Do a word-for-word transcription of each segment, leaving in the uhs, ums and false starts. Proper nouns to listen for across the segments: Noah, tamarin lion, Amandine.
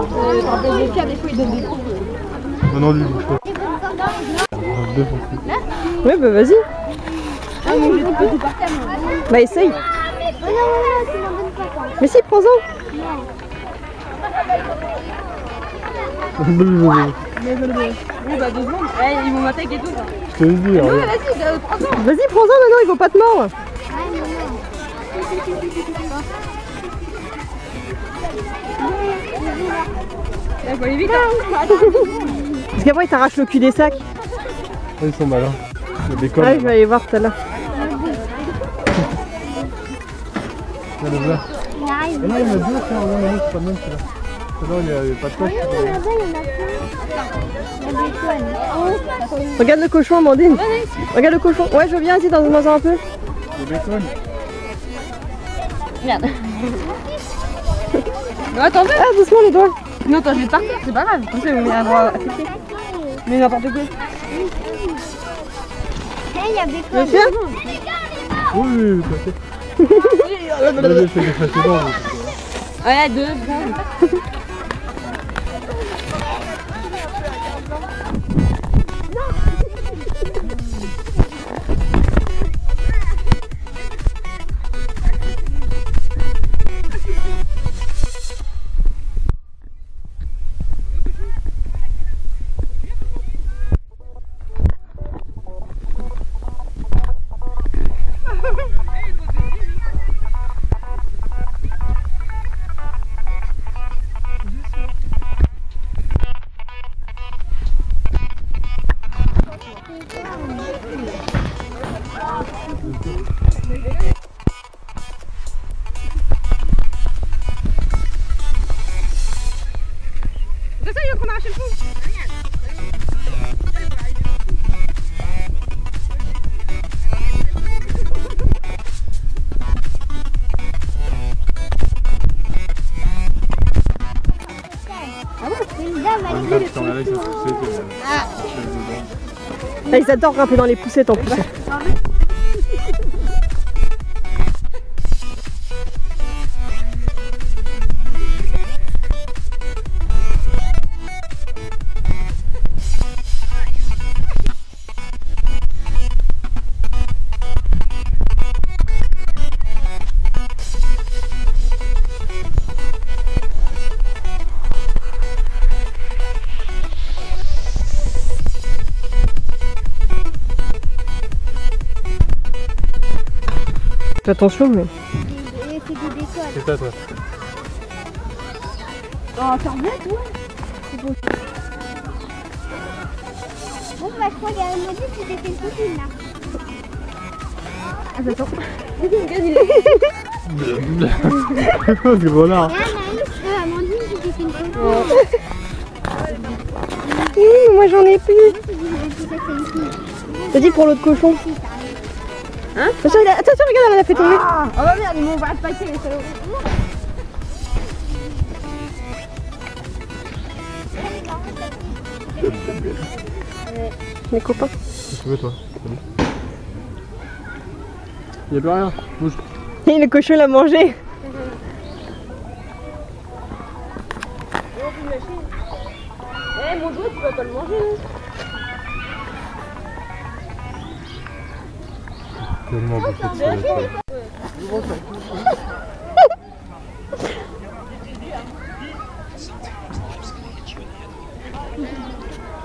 Euh, dans des cas, des fois, ils donnent des coups. Non, non, lui, bouge pas. Ouais, bah vas-y. Ah, mais je peux tout par terre. Bah, essaye. Mais si, prends-en. Oui, bah deux secondes, eh, ils vont m'attaquer et tout. Je te le dis. Non, mais vas-y, euh, prends-en. Vas-y, prends-en, non, non, ils vont pas te mordre. Ah, non, non. Là, faut aller vite, hein. Parce qu'après, ils t'arrachent le cul des sacs. Oh, ils sont malins. Il y a des cols. Ah, je vais aller voir celle-là. Là, là. Et là, il y en a deux, tiens, non, non, c'est pas même celui-là. Non, il n'y avait pas de coche. Regarde le cochon, Amandine. Regarde le cochon. Ouais, je viens ici dans un peu. Le béton. Merde. Non, attends. Ah, doucement les doigts. Non, attends, je vais partir, c'est pas grave. Comme ça, vous avez un droit affecté. Mais n'importe quoi. Il y a des coches. Oui, oui, oui. Ouais, deux, bon. Là, ils adorent grimper dans les poussettes en plus. Attention, mais. C'est ça, toi. Oh, t'en veux, toi? C'est beau. Bon, bah, je crois qu'elle m'a dit que c'était une cousine, là. Ah, bah, attends. C'est quoi ce gros-là? Ah, Amandine, c'était une cousine. Moi, j'en ai plus. T'as dit pour l'autre cochon? Hein? Attention, attention, regarde, elle a fait tomber. Ah, oh bah merde, ils m'ont ouvert le paquet, les salauds. Ouais. Mes copains. Qu'est-ce que tu veux, toi? Il n'y a plus rien, bouge. Et le cochon l'a mangé. Eh, mon doigt, tu vas pas le manger, hein.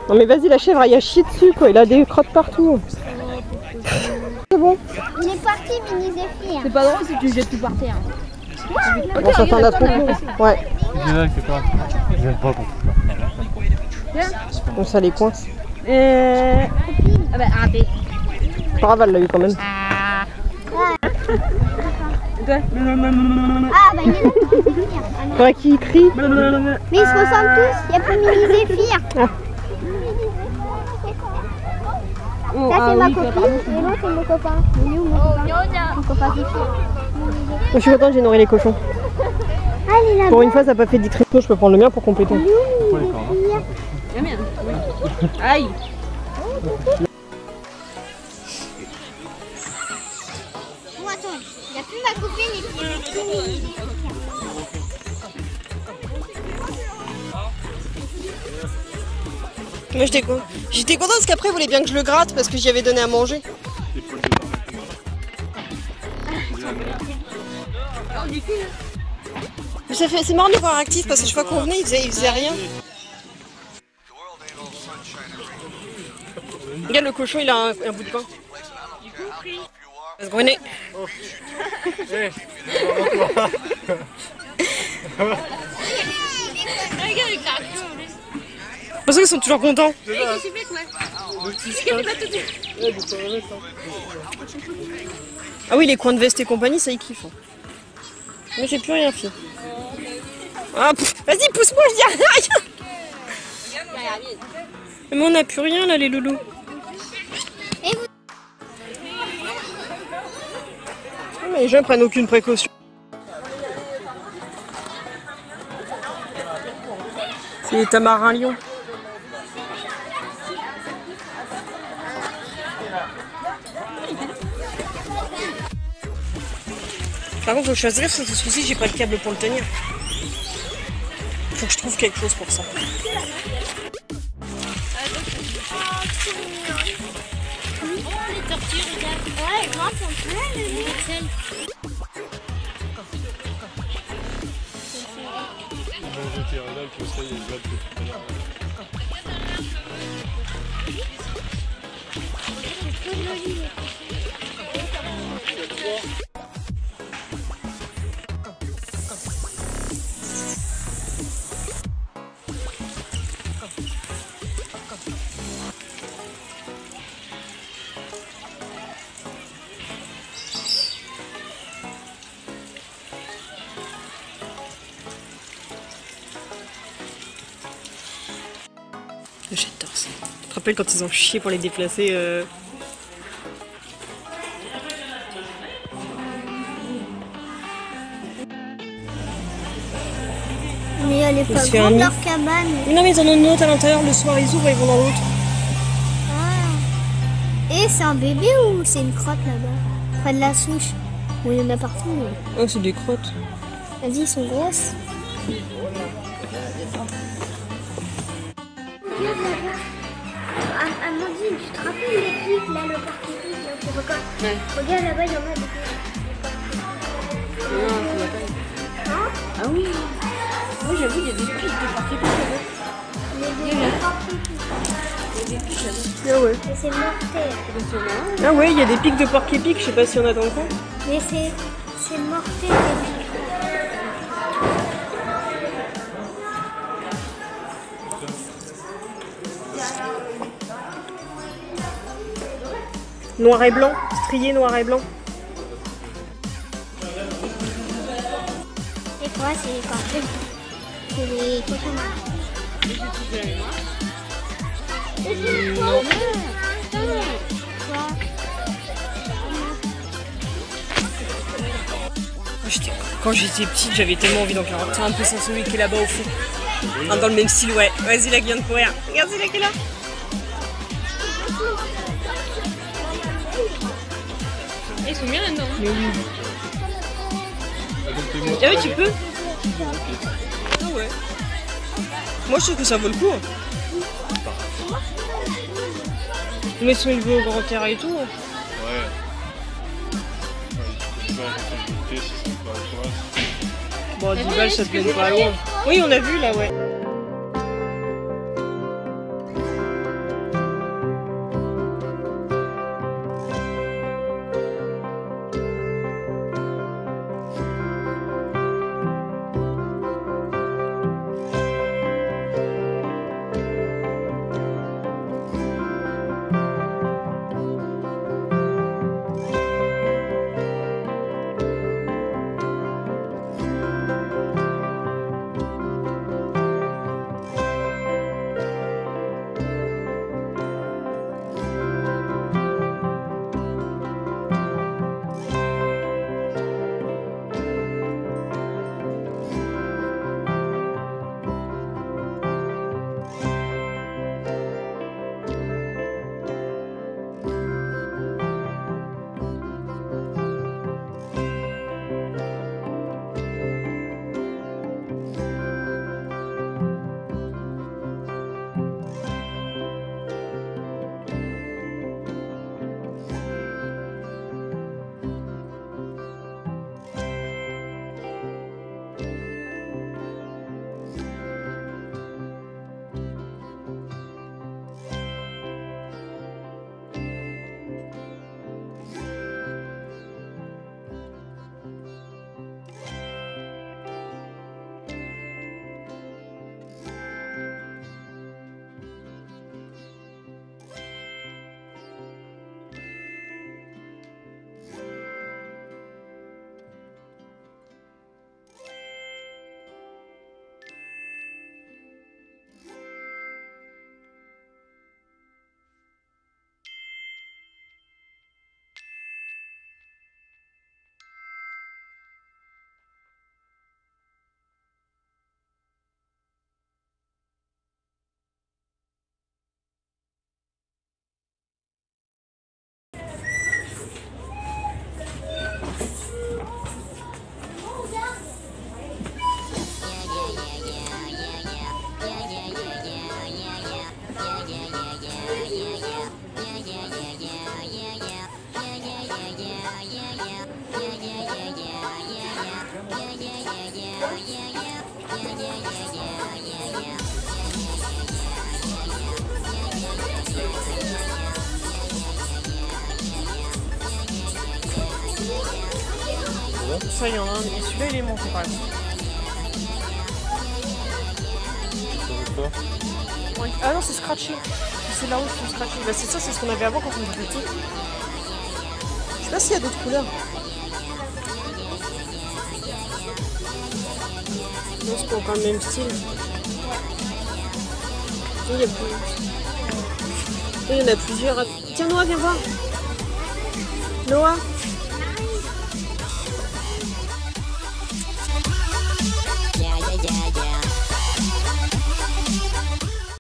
Non mais vas-y, la chèvre il a chié dessus quoi, il a des crottes partout. C'est bon. Il est parti, mini Zéphyr. C'est pas drôle si tu jettes tout par terre. On s'entend à propos. Ouais. J'aime pas qu'on ça les coince. Euh... Ah bah arrêtez. Paraval l'a eu quand même. Ah bah il est là pour finir. Toi qui crie. Mais ils se ressemblent tous, il n'y a plus mini Zéphyr. Ah. Oh, ça c'est ah, ma oui, copine et l'autre c'est mon copain. Il est où mon copain? Mon copain Zéphyr. Je suis contente, j'ai nourri les cochons. Allez, là pour une fois ça n'a pas fait dix cristaux, je peux prendre le mien pour compléter. Ah merde. Aïe. Il n'y a plus ma copine et puis il y a plus mini Zéphyr. Moi j'étais con... j'étais contente parce qu'après il voulait bien que je le gratte parce que j'y avais donné à manger. Mais ça fait... c'est marrant de le voir actif parce que je crois qu'on venait, il faisait, il faisait rien. Regarde le cochon, il a un, un bout de pain. Parce qu'on est... Parce qu'ils sont toujours contents. Ah oui, les coins de veste et compagnie, ça y kiffe. Moi j'ai plus rien fait. Ah, vas-y, pousse-moi, je dis rien. Mais on n'a plus rien là, les loulous. Mais les gens prennent aucune précaution. C'est les tamarins lions. Par contre, faut que je fasse gaffe, c'est le souci, j'ai pas le câble pour le tenir. Faut que je trouve quelque chose pour ça. J'adore ça. Je te rappelle quand ils ont chié pour les déplacer. Euh... Mais elle est pas grande leur cabane. Mais non, mais ils en ont une autre à l'intérieur. Le soir, ils ouvrent et ils vont dans l'autre. Ah. Et c'est un bébé ou c'est une crotte là-bas? Pas de la souche. Bon, il y en a partout. Mais... Oh, c'est des crottes. Vas-y, ils sont grosses. Regarde là-bas, Amandine, tu te rappelles l'équipe là, le parc épique, ouais. Regarde là-bas, il y en a des. Non, c'est hein? Ah oui. Moi j'avoue, il y a des pics de parc épique là-bas. Il y a des pics. Il y a des pics là-bas. Ah ouais. Mais c'est mortel. Ah ouais, il y a des pics de parc épique, je sais pas si on a dans le coin. Mais c'est c'est mortel les pics. Noir et blanc, strié noir et blanc. Et quoi, c'est les corps? C'est les cocomas. Quand j'étais petite, j'avais tellement envie d'en faire un peu sans celui qui est là-bas au fond. Un dans le même style, ouais. Vas-y, là, qui vient de courir. Regardez, là, qui est là. Ils sont bien là-dedans. Oui. Ah oui, tu peux. Ah ouais. Moi, je trouve que ça vaut le coup. Mais ils sont élevés au grand terrain et tout. Ouais. Bon, à dix balles, ça te mène pas loin. Oui, on a vu là, ouais. ça, il y en a un. Et celui-là, il est monté par exemple. Oui. Ah non, c'est scratché. C'est là où c'est scratché. Bah, c'est ça, c'est ce qu'on avait avant quand on était petit. Je sais pas s'il y a d'autres couleurs. Non, c'est pas encore le même style. Il y a plus... Il y en a plusieurs. Tiens, Noah, viens voir. Noah.